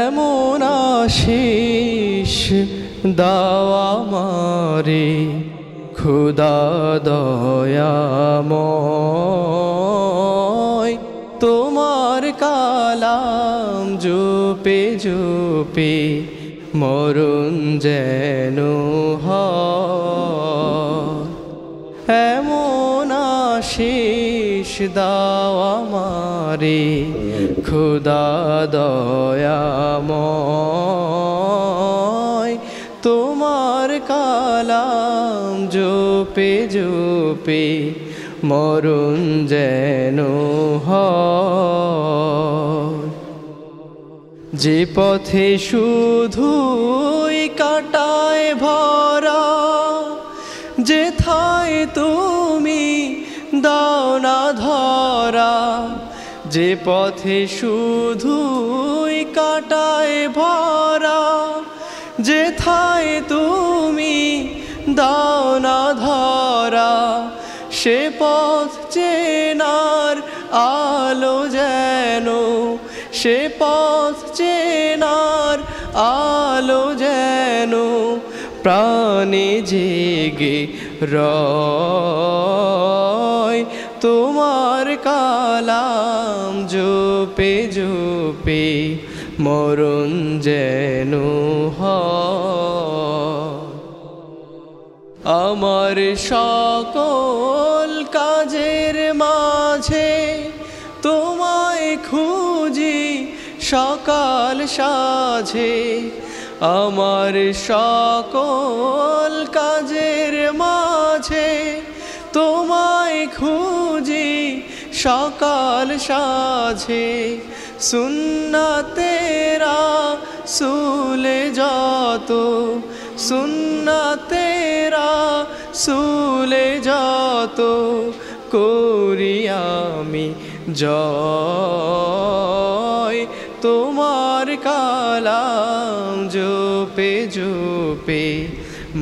এমন আশিস দাও আমারে খুদা দয়াময়। তোমার কালাম জপে জপে মরণ যেন হয়, এমন আশিস দাও আমারে খুদা দয়াময়। তোমার কালাম জপে জপে মরণ যেন হয়, যে পথে শুধুই কাটায় ভরা, যেথায় তুমি দাও না ধরা, যে পথে শুধুই কাটায় ভরা, যেথায় তুমি দাও না ধরা, সে পথ চেনার আলো যেন, সে পথ চেনার আলো যেন প্রাণে জেগে রয়। তোমার কালাম জপে জপে মরণ যেন হয়, আমার সকল কাজের মাঝে তোমায় খুঁজি সকাল সাঁঝে, আমার সকল কাজের মাঝে তোমায় খুঁজি সকাল সাঁঝে। সুন্নতে রাসূল যত, সুন্নতে রাসূল যত করি আমি জয়। তোমার কালাম জপে জপে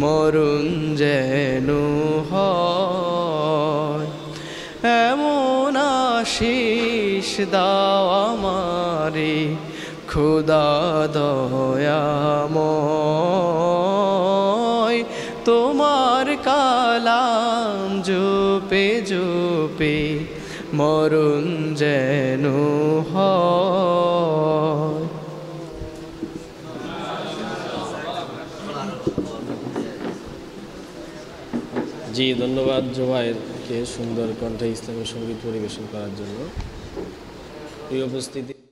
মরণ যেন হয়, এমন আশিস দাও আমারে খুদা দয়াময়। তোমার কালাম জপে জপে মরণ যেন হয়। জি, ধন্যবাদ জোবায়েরকে সুন্দর কণ্ঠে ইসলামী সঙ্গীত পরিবেশন করার জন্য। এই উপস্থিতি